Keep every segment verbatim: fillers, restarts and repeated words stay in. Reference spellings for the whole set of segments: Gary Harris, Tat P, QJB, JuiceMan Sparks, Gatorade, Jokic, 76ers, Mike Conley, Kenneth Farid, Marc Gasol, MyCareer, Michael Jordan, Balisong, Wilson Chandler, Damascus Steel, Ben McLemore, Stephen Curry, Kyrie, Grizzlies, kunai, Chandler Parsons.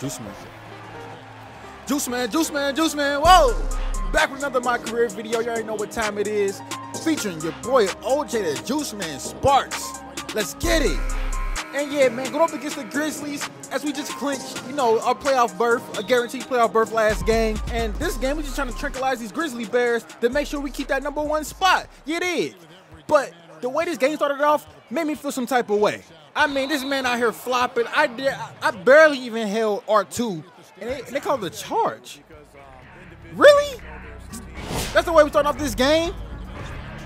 JuiceMan. JuiceMan, JuiceMan, JuiceMan, whoa! Back with another My Career video. You already know what time it is. Featuring your boy O J, the JuiceMan Sparks. Let's get it. And yeah, man, going up against the Grizzlies as we just clinched, you know, our playoff berth, a guaranteed playoff berth last game. And this game, we're just trying to tranquilize these Grizzly Bears to make sure we keep that number one spot. You did. But the way this game started off made me feel some type of way. I mean, this man out here flopping. I did. I barely even held R two, and they, and they called it a charge. Really? That's the way we started off this game?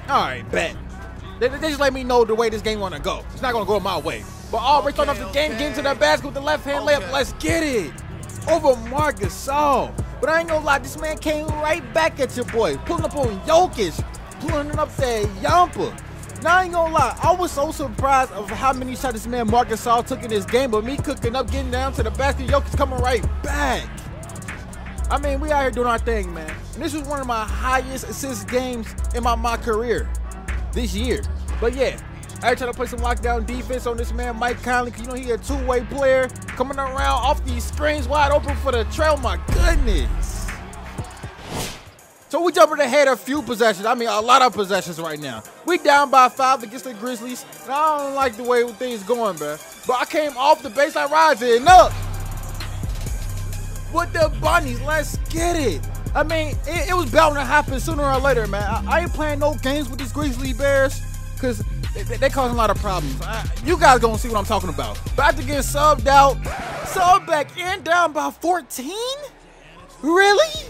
All right, bet. They, they just let me know the way this game want to go. It's not going to go my way. But all right, starting off the game, getting to that basket with the left-hand layup. Let's get it. Over Marc Gasol. But I ain't gonna lie, this man came right back at your boy. Pulling up on Jokic. Pulling up that Yampa. Now, I ain't gonna lie, I was so surprised of how many shots this man Marc Gasol took in this game, but me cooking up, getting down to the basket, Jokic coming right back. I mean, we out here doing our thing, man. And this was one of my highest assist games in my, my career this year. But yeah, I try to play some lockdown defense on this man Mike Conley, because you know he a two-way player, coming around off these screens, wide open for the trail, my goodness. So we jumping ahead a few possessions. I mean, a lot of possessions right now. We down by five against the Grizzlies, and I don't like the way things going, bro. But I came off the baseline rise and up with the bunnies. Let's get it. I mean, it, it was bound to happen sooner or later, man. I, I ain't playing no games with these Grizzly Bears because they, they, they causing a lot of problems. I, you guys gonna see what I'm talking about. About to get subbed out, subbed back in, down by fourteen. Really?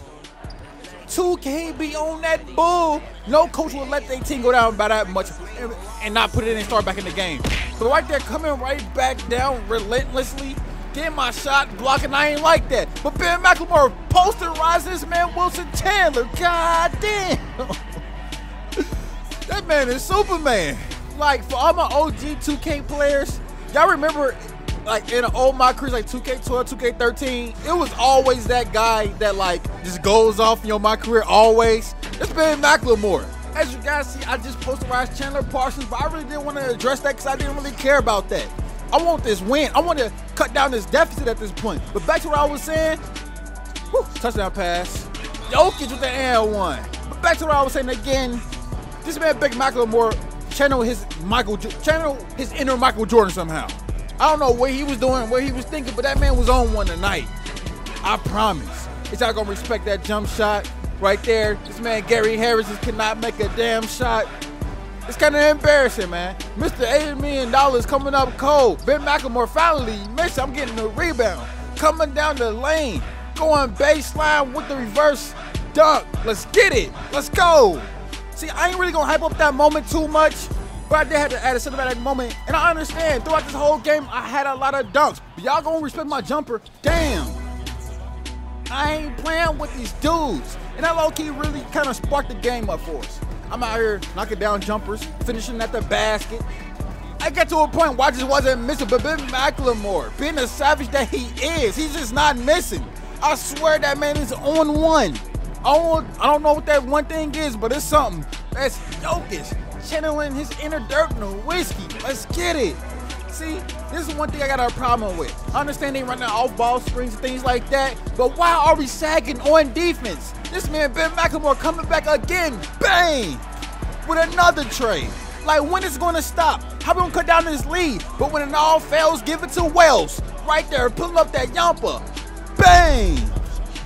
two K B on that bull. No coach will let their team go down by that much and, and not put it in and start back in the game. So right there, coming right back down relentlessly, getting my shot blocking. I ain't like that. But Ben McLemore posterized this man Wilson Chandler. God damn. That man is Superman. Like, for all my O G two K players, y'all remember, like, in all my careers, like two K twelve, two K thirteen, it was always that guy that, like, just goes off, you know, my career always. It's Ben McLemore. As you guys see, I just posterized Chandler Parsons, but I really didn't want to address that because I didn't really care about that. I want this win. I want to cut down this deficit at this point. But back to what I was saying. Whew, touchdown pass. Jokic with the and one. But back to what I was saying again. This man, Ben McLemore, channeled his, Michael, channeled his inner Michael Jordan somehow. I don't know what he was doing, what he was thinking, but that man was on one tonight. I promise. It's not going to respect that jump shot right there. This man, Gary Harris, just cannot make a damn shot. It's kind of embarrassing, man. Mister eighty million dollars coming up cold. Ben McLemore finally missed. I'm getting the rebound. Coming down the lane. Going baseline with the reverse dunk. Let's get it. Let's go. See, I ain't really going to hype up that moment too much. But I did have to add a cinematic moment, and I understand. Throughout this whole game, I had a lot of dunks. But y'all gonna respect my jumper? Damn. I ain't playing with these dudes. And that low-key really kind of sparked the game up for us. I'm out here knocking down jumpers, finishing at the basket. I got to a point where I just wasn't missing, but Ben McLemore, being the savage that he is, he's just not missing. I swear that man is on one. I don't, I don't know what that one thing is, but it's something. That's Jokic. Channeling his inner dirt and whiskey. Let's get it. See, this is one thing I got a problem with. I understand they running off ball screens and things like that, but why are we sagging on defense? This man Ben McLemore coming back again, bang, with another trade. Like, when is it going to stop? How we going to cut down this lead? But when it all fails, give it to Wells. Right there, pulling up that yampa, bang.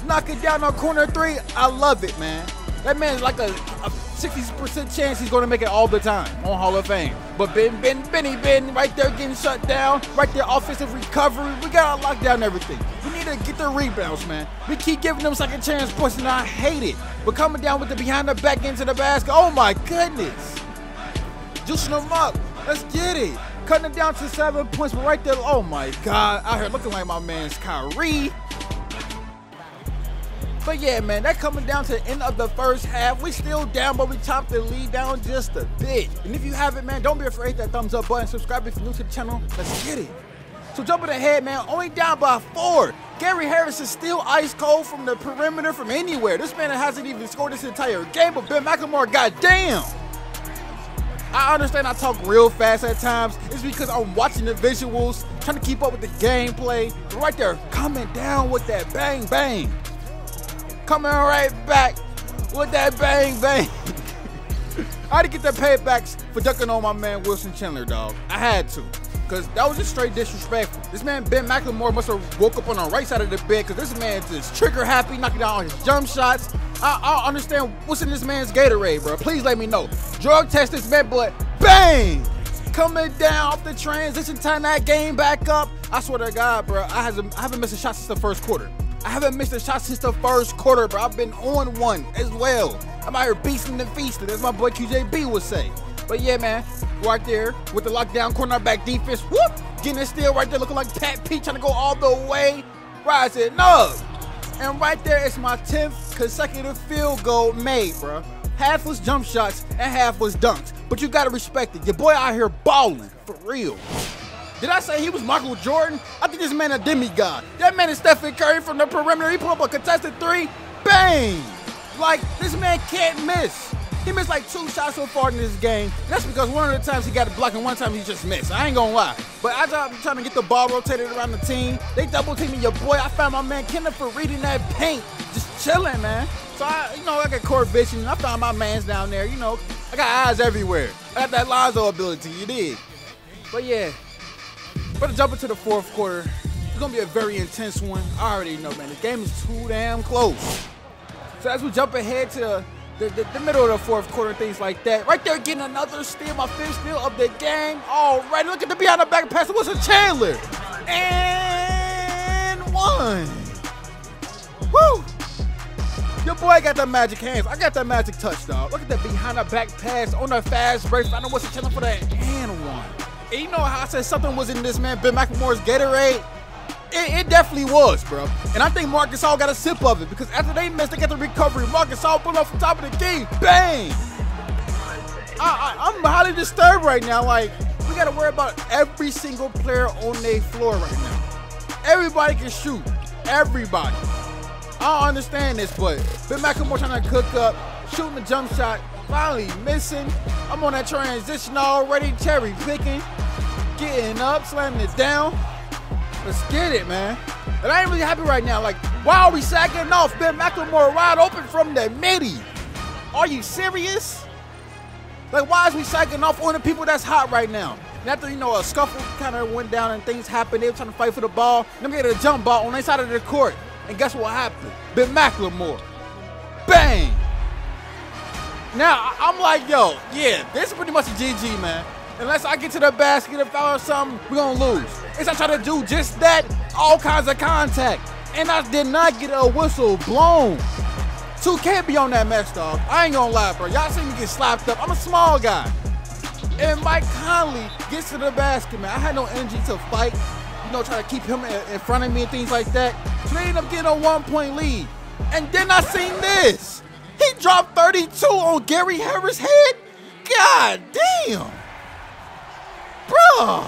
Knock it down on corner three. I love it, man. That man is like a, a sixty percent chance he's going to make it all the time on Hall of Fame. But Ben, Ben, Benny, Ben right there getting shut down. Right there, offensive recovery. We got to lock down everything. We need to get the rebounds, man. We keep giving them second chance points, and I hate it. But coming down with the behind the back into the basket. Oh, my goodness. Juicing them up. Let's get it. Cutting it down to seven points. But right there, oh, my God. Out here looking like my man's Kyrie. But yeah, man, that coming down to the end of the first half. We still down, but we chopped the lead down just a bit. And if you haven't, man, don't be afraid to hit that thumbs up button. Subscribe if you're new to the channel. Let's get it. So jumping ahead, man, only down by four. Gary Harris is still ice cold from the perimeter, from anywhere. This man hasn't even scored this entire game, but Ben McLemore, goddamn. I understand I talk real fast at times. It's because I'm watching the visuals, trying to keep up with the gameplay. Right there, coming down with that bang bang. Coming right back with that bang bang. I had to get the paybacks for ducking on my man Wilson Chandler, dog. I had to. Because that was just straight disrespectful. This man, Ben McLemore, must have woke up on the right side of the bed because this man is trigger happy, knocking down all his jump shots. I, I don't understand what's in this man's Gatorade, bro. Please let me know. Drug test this man, but bang! Coming down off the transition, time that game back up. I swear to God, bro, I haven't, I haven't missed a shot since the first quarter. I haven't missed a shot since the first quarter, bro. I've been on one as well. I'm out here beasting and feasting, as my boy Q J B would say. But yeah, man, right there with the lockdown cornerback defense. Whoop! Getting it still right there, looking like Tat P, trying to go all the way. Rising up. And right there, it's my tenth consecutive field goal made, bro. Half was jump shots and half was dunks. But you got to respect it. Your boy out here balling, for real. Did I say he was Michael Jordan? I think this man a demigod. That man is Stephen Curry from the perimeter. He put up a contested three. Bang! Like, this man can't miss. He missed like two shots so far in this game. That's because one of the times he got a block and one time he just missed. I ain't gonna lie. But I tried trying to get the ball rotated around the team. They double teaming your boy. I found my man Kenneth Farid in that paint, just chilling, man. So I, you know, I got court vision. I found my man's down there. You know, I got eyes everywhere. I got that Lonzo ability. You did. But yeah, but to jump into the fourth quarter, it's gonna be a very intense one. I already know, man. The game is too damn close. So as we jump ahead to the The, the, the middle of the fourth quarter, things like that. Right there, getting another steal, my fifth steal of the game. All right, look at the behind the back pass. Wilson Chandler. And one. Woo! Your boy got the magic hands. I got the magic touch, dog. Look at the behind the back pass on the fast break. I know Wilson Chandler for that and one. And you know how I said something was in this man, Ben McLemore's Gatorade? It, it definitely was, bro. And I think Marc Gasol got a sip of it because after they missed, they got the recovery. Marc Gasol pulled off the top of the key. Bang! I, I, I'm highly disturbed right now. Like, we got to worry about every single player on their floor right now. Everybody can shoot. Everybody. I don't understand this, but Ben McLemore trying to cook up, shooting the jump shot, finally missing. I'm on that transition already, cherry picking, getting up, slamming it down. Let's get it, man. And I ain't really happy right now. Like, why are we sacking off? Ben McLemore wide open from the middie. Are you serious? Like, why is we sacking off on the people that's hot right now? And after, you know, a scuffle kind of went down and things happened, they were trying to fight for the ball. Then we get a jump ball on the side of the court. And guess what happened? Ben McLemore. Bang. Now, I'm like, yo, yeah, this is pretty much a G G, man. Unless I get to the basket, if I or something, we're going to lose. It's I try to do just that, all kinds of contact. And I did not get a whistle blown. two K be on that mess, dog. I ain't going to lie, bro. Y'all see me get slapped up. I'm a small guy. And Mike Conley gets to the basket, man. I had no energy to fight, you know, try to keep him in, in front of me and things like that. So they end up getting a one-point lead. And then I seen this. He dropped thirty-two on Gary Harris' head. God damn. Bruh,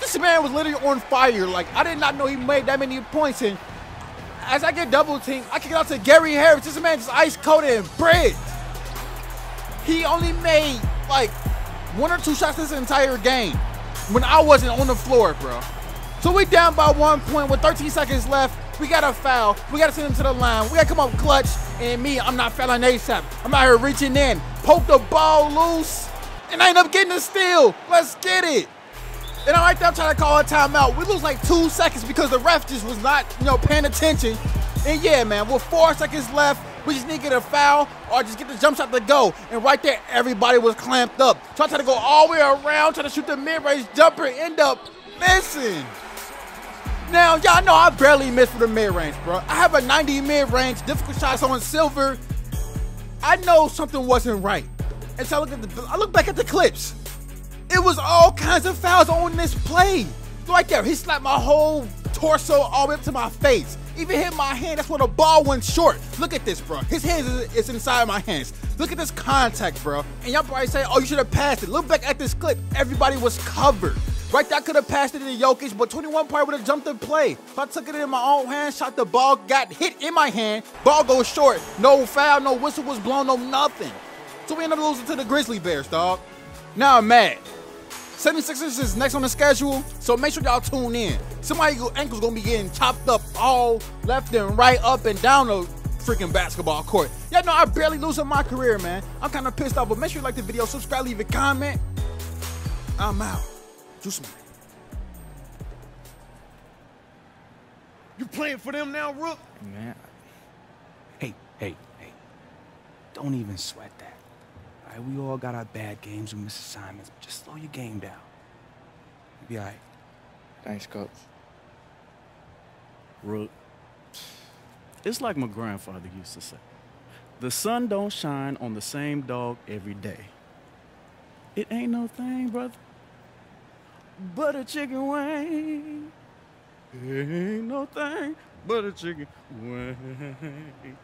this man was literally on fire. Like, I did not know he made that many points. And as I get double teamed, I kick it out to Gary Harris. This man just ice coated and bread. He only made like one or two shots this entire game when I wasn't on the floor, bro. So we down by one point with thirteen seconds left. We got a foul. We got to send him to the line. We got to come up clutch. And me, I'm not fouling ASAP. I'm out here reaching in, poke the ball loose, and I end up getting a steal. Let's get it. And I'm right there trying to call a timeout. We lose like two seconds because the ref just was not, you know, paying attention. And yeah, man, with four seconds left, we just need to get a foul or just get the jump shot to go. And right there, everybody was clamped up. So I tried to go all the way around, trying to shoot the mid-range jumper, end up missing. Now, y'all know I barely miss for the mid-range, bro. I have a ninety mid-range, difficult shots on silver. I know something wasn't right. And so I look, at the, I look back at the clips. It was all kinds of fouls on this play. Right there, he slapped my whole torso all the way up to my face. Even hit my hand, that's where the ball went short. Look at this, bro. His hands is, is inside my hands. Look at this contact, bro. And y'all probably say, oh, you should have passed it. Look back at this clip. Everybody was covered. Right there, I could have passed it to Jokic, but twenty-one probably would have jumped the play. So I took it in my own hand, shot the ball, got hit in my hand. Ball goes short. No foul, no whistle was blown, no nothing. So we ended up losing to the Grizzly Bears, dog. Now I'm mad. seventy-sixers is next on the schedule, so make sure y'all tune in. Somebody's ankle's gonna be getting chopped up all left and right, up and down the freaking basketball court. Yeah, no, I barely lose in my career, man. I'm kind of pissed off, but make sure you like the video, subscribe, leave a comment. I'm out. JuiceMan. You playing for them now, Rook? Man. Hey, hey, hey. Don't even sweat that. All right, we all got our bad games and miss assignments. Just slow your game down. You'll be all right. Thanks, Coach. Rook, it's like my grandfather used to say. The sun don't shine on the same dog every day. It ain't no thing, brother, but a chicken wing. It ain't no thing but a chicken wing.